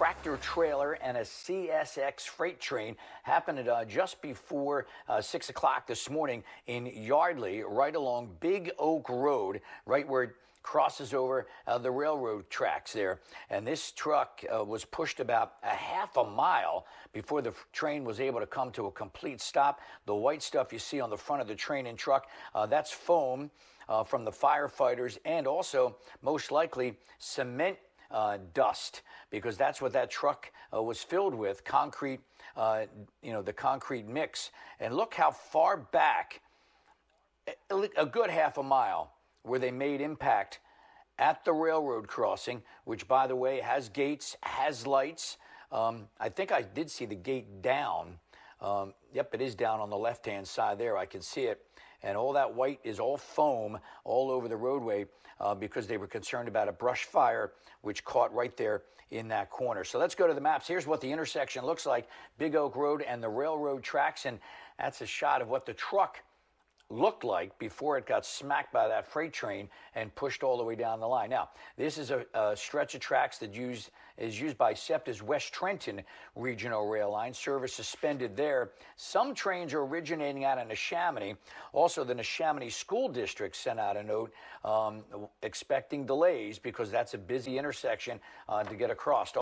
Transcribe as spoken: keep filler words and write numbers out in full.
tractor trailer and a C S X freight train. Happened uh, just before uh, six o'clock this morning in Yardley, right along Big Oak Road, right where it crosses over uh, the railroad tracks there. And this truck uh, was pushed about a half a mile before the train was able to come to a complete stop. The white stuff you see on the front of the train and truck, uh, that's foam uh, from the firefighters, and also most likely cement Uh, dust, because that's what that truck uh, was filled with, concrete, uh, you know, the concrete mix. And look how far back, a good half a mile, where they made impact at the railroad crossing, which, by the way, has gates, has lights. Um, I think I did see the gate down. Um, yep, it is down on the left-hand side there. I can see it. And all that white is all foam all over the roadway uh, because they were concerned about a brush fire which caught right there in that corner. So let's go to the maps. Here's what the intersection looks like, Big Oak Road and the railroad tracks. And that's a shot of what the truck looked like before it got smacked by that freight train and pushed all the way down the line. Now, this is a, a stretch of tracks that used, is used by SEPTA's West Trenton Regional Rail Line. Service suspended there. Some trains are originating out of Neshaminy. Also, the Neshaminy School District sent out a note um, expecting delays because that's a busy intersection uh, to get across.